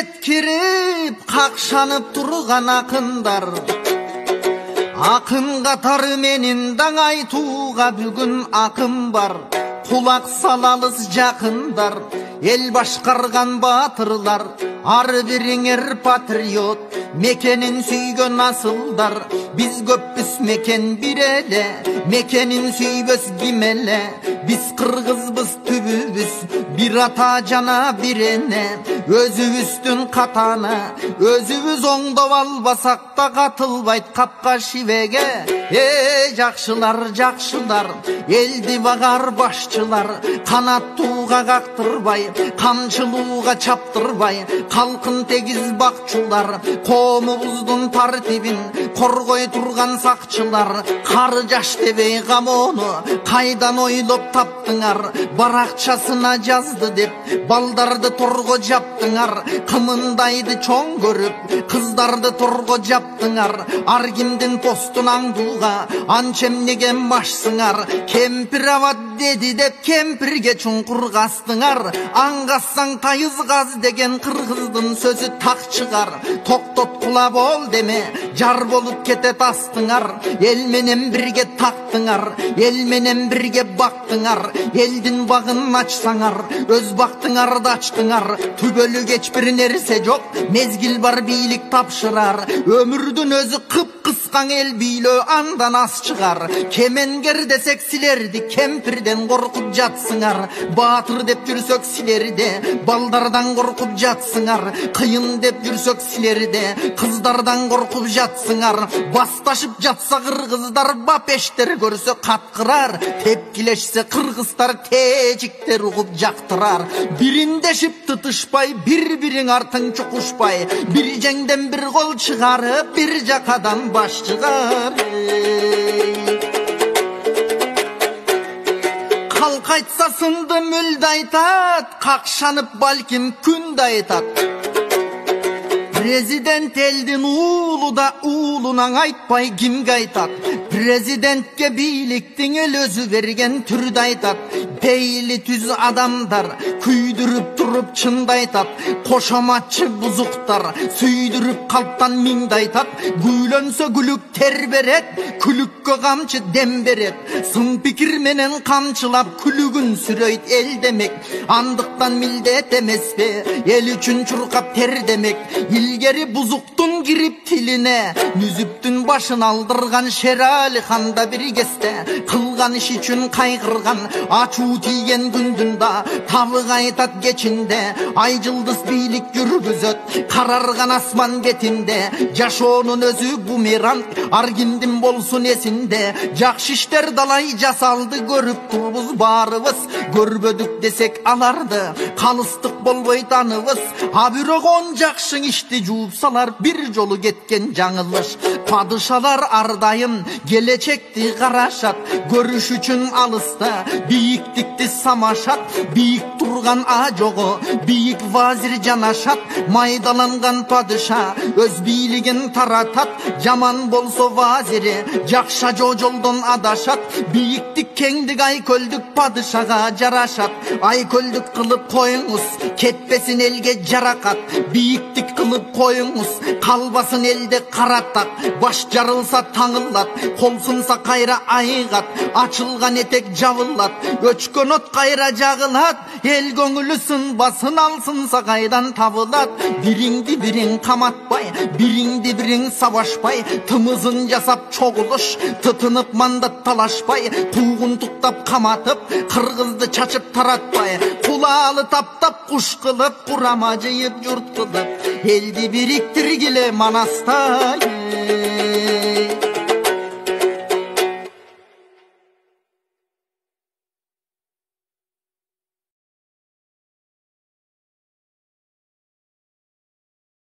еткеріп, қақшанып тұрған ақындар. Ақын қатары менің даңайтуға бүгін ақым бар. Құлақ салалыз жақындар, ел башқарған батырлар. Ар біріңер патриот, мекенін сүйген асылдар. Biz göpüs meken birele, mekenin süyböz gimele. Biz kırgız biz tübübüz, bir ata cana birene. Özü üstün katana, özübüz onda val basak da katılbayt kapka şivege. Jakşılar, jakşılar, eldi bagar başçılar. Kanattuğa kaktırvay, kamçılığa çaptırvay. Kalkın tegiz bakçılar, komu buzdun tartibin. Korgoy turgan sakçılar, karjaş debey gamonu. Kaydan oylop taptınar, barakçasına yazdı dep. Baldardı torgo japtınar, kımındaydı çoğun görüp. Kızdardı torgo japtınar, argimdin postun anduğa. Ançem negen başsınar, kempiravat dedi dep. Kempirge çunkur gastınar, angassan tayız gaz degen. Kırgızdın sözü tak çıkar, toktot kulab ol deme. Jar bolup ketet astınar, elmenem birge taktınar, elmenem birge baktınar. Eldin bağın açsanar, öz baktınar da açtınar. Tübölü geç bir nerse yok, mezgil var biylik tapşırar. Ömürdün özü kıpkıskan el biyle andan az çıkar. Kemenger desek silerdi, kempirden korkup jatsınar. Batır dep yürsök silerdi, baldardan korkup jatsınar. Kıyın dep yürsök silerdi, kızlardan korkup jatsınar. Bastaşıp jatsa kırgızlar, bapeşler görse katkırar. Tepkileşse kırgızlar, tecikler uğup jaktırar. Birindeşip tutuşpay, birbirin artın çokuşpay. Bir cengden bir kol çıkarıp, bir jakadan baş çıkar. Kalk aytsa sındı mülde aytat, kakşanıp balkim künde aytat. Prezident eldin uğulu da uğuluna aytpay kim gaytat. Prezidentke biyliktin el özü vergen türde aytat. Peyli tüz adamdar, küydürüp durup çında aytat. Koşamatçı buzuktar, süydürüp kalptan minde aytat. Güylönse gülük terberet, külükke kamçı demberet. Sın pikir menen kamçılap, külügün süröyt el demek. Andıktan mildet emez be, el üçün çurkap ter demek. İlgeri buzuktun girip tiline, nüzüptün başın aldırgan. Şerali handa bir geste, kılgan iş için kaygırgan. Açu tiyen gündünde, tavık aytat geçinde. Ay cıldız biylik yürgüz öt, karargan asman getinde. Yaşonun özü bumerang, argindim bolsun esinde. Jakşişler dalayca saldı, görüp turbuz bağırıvız. Görbödük desek alardı, kalıstık bol boytanıvız. Habürek on jakşın işti cupsalar, bir yolu getken canılış. Padişalar ardayın, gelecekti karaşat. Görüş için alısta, biyik dikti samaşat. Biyik turgan acoğu, biyik vazir canaşat. Maydalangan padişa, öz biyligin taratat. Caman bolso vaziri, jakşa cocoldun adaşat. Biyik dik kendik ay köldük, padişağa caraşat. Ay köldük kılıp koyunuz, ketbesin elge carakat. Biyik dik kılıp koyunuz, kalbasın elde karatak. Baş jarılsa tanıllat, kolsunsa kayra ayıgat. Açılgan etek cavıllat, öçkön ot kayra cağılat. El gönülüsün basın alsınsa kaydan tavılat. Birindi birin kamatbay, birindi birin savaşbay. Tımızın yasap çoğuluş, tıtınıp mandat talaşbay. Tuğun tuktap kamatıp, kırgızdı çaçıp taratbay. Kulağılı tap tap kuş kılıp, kuramacıyıp yurt kılıp. Eldi biriktirgile manastay.